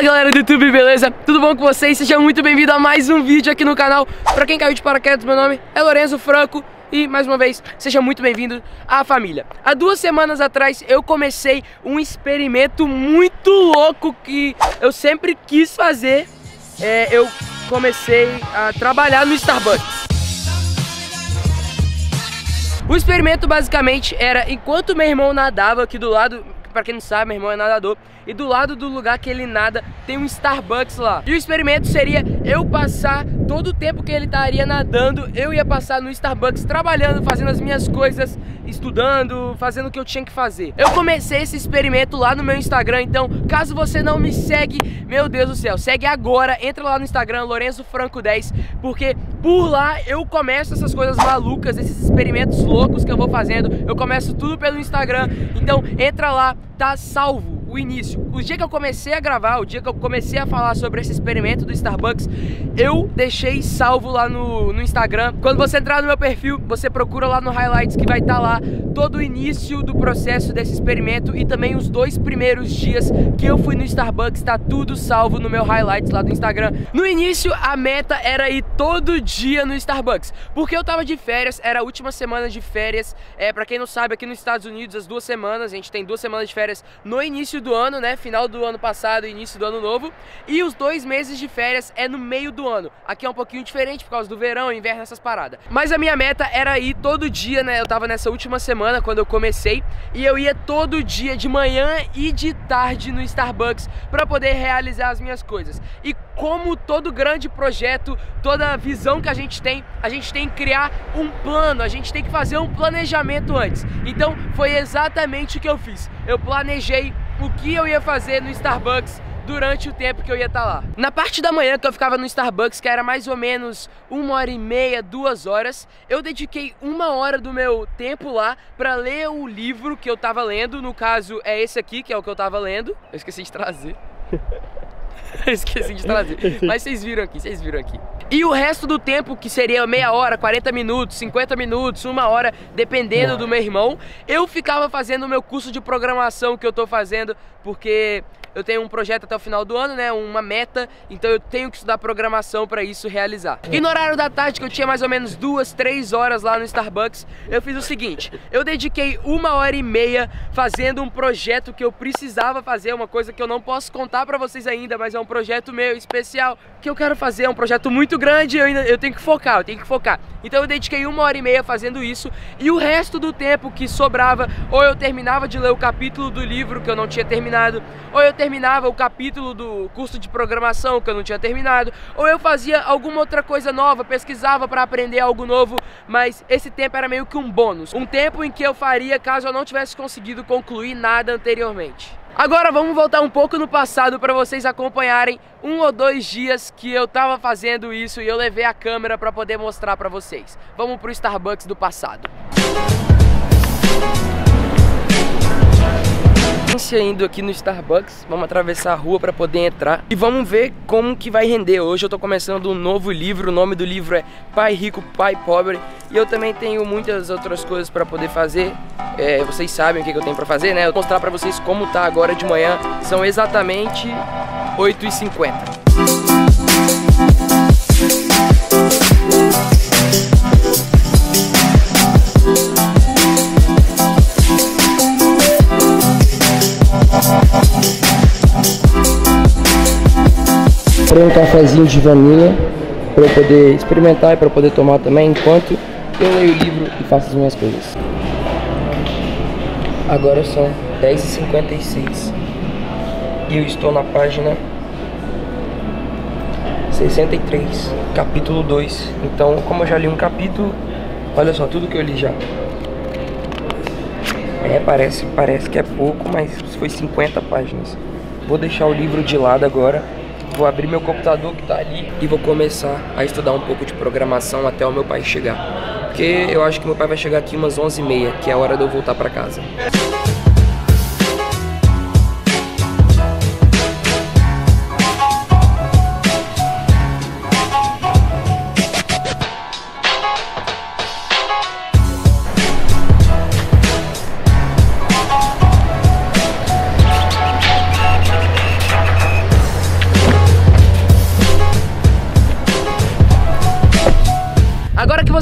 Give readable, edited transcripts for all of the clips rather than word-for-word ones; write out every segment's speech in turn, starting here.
Fala galera do YouTube, beleza? Tudo bom com vocês? Sejam muito bem-vindos a mais um vídeo aqui no canal. Pra quem caiu de paraquedas, meu nome é Lorenzo Franco e, mais uma vez, seja muito bem-vindo à família. Há 2 semanas atrás eu comecei um experimento muito louco que eu sempre quis fazer. Eu comecei a trabalhar no Starbucks. O experimento basicamente era, enquanto meu irmão nadava aqui do lado, pra quem não sabe, meu irmão é nadador, e do lado do lugar que ele nada tem um Starbucks lá. E o experimento seria eu passar todo o tempo que ele estaria nadando, eu ia passar no Starbucks trabalhando, fazendo as minhas coisas, estudando, fazendo o que eu tinha que fazer. Eu comecei esse experimento lá no meu Instagram, então caso você não me segue, meu Deus do céu, segue agora, entra lá no Instagram, Lorenzo Franco 10, porque por lá eu começo essas coisas malucas, esses experimentos loucos que eu vou fazendo. Eu começo tudo pelo Instagram, então entra lá, tá salvo o início. O dia que eu comecei a gravar, o dia que eu comecei a falar sobre esse experimento do Starbucks, eu deixei salvo lá no Instagram. Quando você entrar no meu perfil, você procura lá no Highlights que vai estar lá todo o início do processo desse experimento e também os 2 primeiros dias que eu fui no Starbucks, tá tudo salvo no meu Highlights lá do Instagram. No início, a meta era ir todo dia no Starbucks, porque eu tava de férias, era a última semana de férias. Pra quem não sabe, aqui nos Estados Unidos, as 2 semanas, a gente tem 2 semanas de férias no início do ano, né? Final do ano passado, início do ano novo. E os 2 meses de férias é no meio do ano. Aqui é um pouquinho diferente por causa do verão, inverno, essas paradas. Mas a minha meta era ir todo dia, né? Eu tava nessa última semana quando eu comecei, e eu ia todo dia de manhã e de tarde no Starbucks para poder realizar as minhas coisas. E como todo grande projeto, toda visão que a gente tem que criar um plano, a gente tem que fazer um planejamento antes. Então foi exatamente o que eu fiz. Eu planejei o que eu ia fazer no Starbucks durante o tempo que eu ia estar lá. Na parte da manhã que eu ficava no Starbucks, que era mais ou menos 1h30, 2 horas, eu dediquei 1 hora do meu tempo lá pra ler o livro que eu tava lendo, no caso é esse aqui, que é o que eu tava lendo. Eu esqueci de trazer. Esqueci de trazer, mas vocês viram aqui, vocês viram aqui. E o resto do tempo, que seria meia hora, 40 minutos, 50 minutos, 1 hora, dependendo do meu irmão, eu ficava fazendo o meu curso de programação que eu tô fazendo, porque eu tenho um projeto até o final do ano, né, uma meta, então eu tenho que estudar programação pra isso realizar. E no horário da tarde, que eu tinha mais ou menos 2, 3 horas lá no Starbucks, eu fiz o seguinte, eu dediquei 1h30 fazendo um projeto que eu precisava fazer, uma coisa que eu não posso contar pra vocês ainda, mas é um projeto meu especial que eu quero fazer, é um projeto muito grande, eu tenho que focar, eu tenho que focar. Então eu dediquei 1h30 fazendo isso, e o resto do tempo que sobrava, ou eu terminava de ler o capítulo do livro que eu não tinha terminado, ou eu terminava o capítulo do curso de programação que eu não tinha terminado, ou eu fazia alguma outra coisa nova, pesquisava para aprender algo novo, mas esse tempo era meio que um bônus, um tempo em que eu faria caso eu não tivesse conseguido concluir nada anteriormente. Agora vamos voltar um pouco no passado para vocês acompanharem 1 ou 2 dias que eu tava fazendo isso e eu levei a câmera para poder mostrar para vocês. Vamos pro Starbucks do passado. Indo aqui no Starbucks, vamos atravessar a rua para poder entrar e vamos ver como que vai render. Hoje eu tô começando um novo livro, o nome do livro é Pai Rico, Pai Pobre, e eu também tenho muitas outras coisas para poder fazer. Vocês sabem o que eu tenho para fazer, né? Eu vou mostrar para vocês como tá agora de manhã, são exatamente 8h50. Comprei um cafezinho de vanilha para eu poder experimentar e para eu poder tomar também enquanto eu leio o livro e faço as minhas coisas. Agora são 10h56 e eu estou na página 63, capítulo 2. Então, como eu já li um capítulo, olha só tudo que eu li já. Parece que é pouco, mas foi 50 páginas. Vou deixar o livro de lado agora. Vou abrir meu computador que tá ali e vou começar a estudar um pouco de programação até o meu pai chegar. Porque eu acho que meu pai vai chegar aqui umas 11h30, que é a hora de eu voltar pra casa.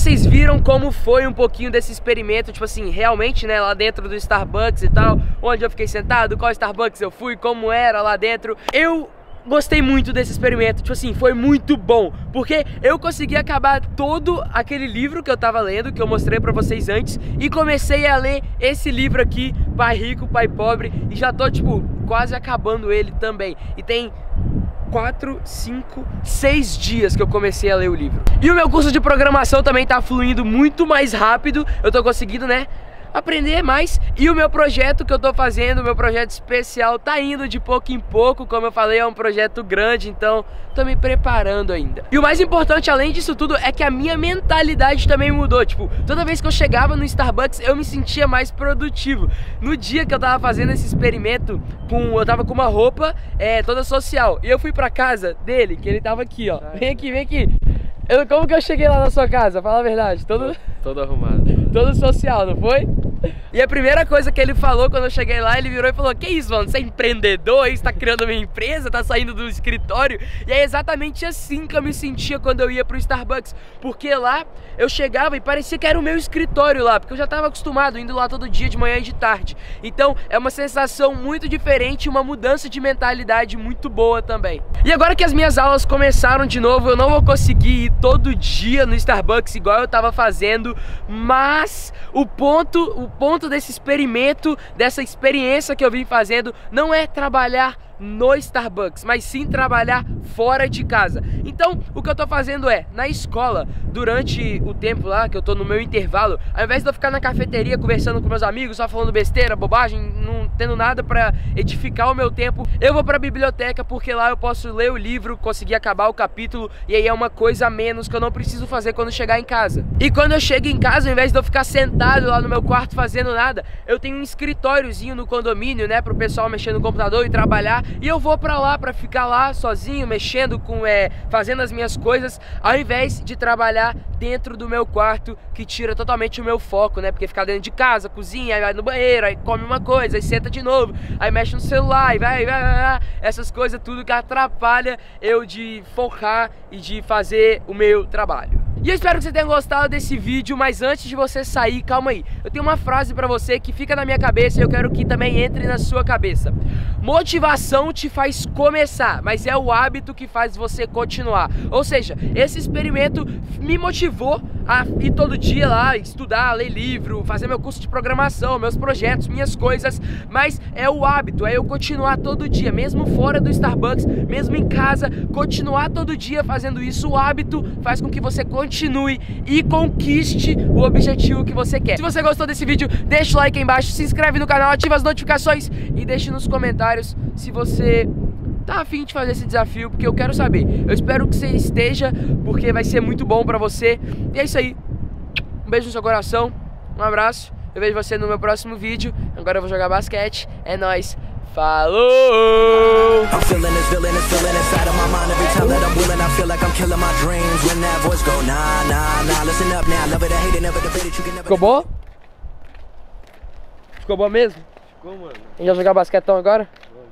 vocês viram como foi um pouquinho desse experimento, tipo assim, realmente, né, lá dentro do Starbucks e tal, onde eu fiquei sentado, qual Starbucks eu fui, como era lá dentro. Eu gostei muito desse experimento, tipo assim, foi muito bom, porque eu consegui acabar todo aquele livro que eu tava lendo, que eu mostrei pra vocês antes, e comecei a ler esse livro aqui, Pai Rico, Pai Pobre, e já tô, tipo, quase acabando ele também, e tem 4, 5, 6 dias que eu comecei a ler o livro. E o meu curso de programação também tá fluindo muito mais rápido, eu tô conseguindo, né, aprender mais. E o meu projeto que eu tô fazendo, o meu projeto especial, tá indo de pouco em pouco, como eu falei, é um projeto grande, então tô me preparando ainda. E o mais importante, além disso tudo, é que a minha mentalidade também mudou, tipo, toda vez que eu chegava no Starbucks, eu me sentia mais produtivo. No dia que eu tava fazendo esse experimento, eu tava com uma roupa toda social, e eu fui pra casa dele, que ele tava aqui, ó, vem aqui, vem aqui. Como que eu cheguei lá na sua casa? Fala a verdade. Todo arrumado. Todo social, não foi? E a primeira coisa que ele falou quando eu cheguei lá, ele virou e falou: "Que isso, mano? Você é empreendedor? Você tá criando uma empresa? Tá saindo do escritório?" E é exatamente assim que eu me sentia quando eu ia pro Starbucks. Porque lá eu chegava e parecia que era o meu escritório lá, porque eu já tava acostumado indo lá todo dia, de manhã e de tarde. Então é uma sensação muito diferente, uma mudança de mentalidade muito boa também. E agora que as minhas aulas começaram de novo, eu não vou conseguir ir todo dia no Starbucks igual eu tava fazendo, mas o ponto desse experimento, dessa experiência que eu vim fazendo, não é trabalhar no Starbucks, mas sim trabalhar fora de casa. Então o que eu tô fazendo é, na escola, durante o tempo lá que eu tô no meu intervalo, ao invés de eu ficar na cafeteria conversando com meus amigos, só falando besteira, bobagem, não tendo nada pra edificar o meu tempo, eu vou pra biblioteca, porque lá eu posso ler o livro, conseguir acabar o capítulo, e aí é uma coisa a menos que eu não preciso fazer quando chegar em casa. E quando eu chego em casa, ao invés de eu ficar sentado lá no meu quarto fazendo nada, eu tenho um escritóriozinho no condomínio, né, pro pessoal mexer no computador e trabalhar. E eu vou pra lá pra ficar lá sozinho, mexendo com, fazendo as minhas coisas, ao invés de trabalhar dentro do meu quarto, que tira totalmente o meu foco, né? Porque ficar dentro de casa, cozinha, aí vai no banheiro, aí come uma coisa, aí senta de novo, aí mexe no celular, aí vai, essas coisas tudo que atrapalha eu de focar e de fazer o meu trabalho. E eu espero que você tenha gostado desse vídeo, mas antes de você sair, calma aí. Eu tenho uma frase pra você que fica na minha cabeça e eu quero que também entre na sua cabeça. Motivação te faz começar, mas é o hábito que faz você continuar. Ou seja, esse experimento me motivou a ir todo dia lá, estudar, ler livro, fazer meu curso de programação, meus projetos, minhas coisas, mas é o hábito, é eu continuar todo dia, mesmo fora do Starbucks, mesmo em casa, continuar todo dia fazendo isso. O hábito faz com que você continue e conquiste o objetivo que você quer. Se você gostou desse vídeo, deixa o like aí embaixo, se inscreve no canal, ativa as notificações e deixe nos comentários se você tá afim de fazer esse desafio, porque eu quero saber. Eu espero que você esteja, porque vai ser muito bom pra você. E é isso aí. Um beijo no seu coração, um abraço. Eu vejo você no meu próximo vídeo. Agora eu vou jogar basquete. É nóis. Follow. I'm feeling this villain, it's feeling inside of my mind. Every time that I'm willing, I feel like I'm killing my dreams. When that voice go, nah, nah, nah. Listen up now, love it or hate it, never debate it, you can never. Ficou bom? Ficou bom mesmo? Ficou, mano. A gente vai jogar basquetão agora? Vamos.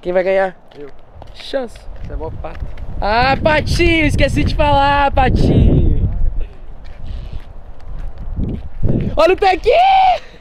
Quem vai ganhar? Eu. Chance. Você é mó pato. Ah, patinho, esqueci de falar, patinho. Olha o pé aqui!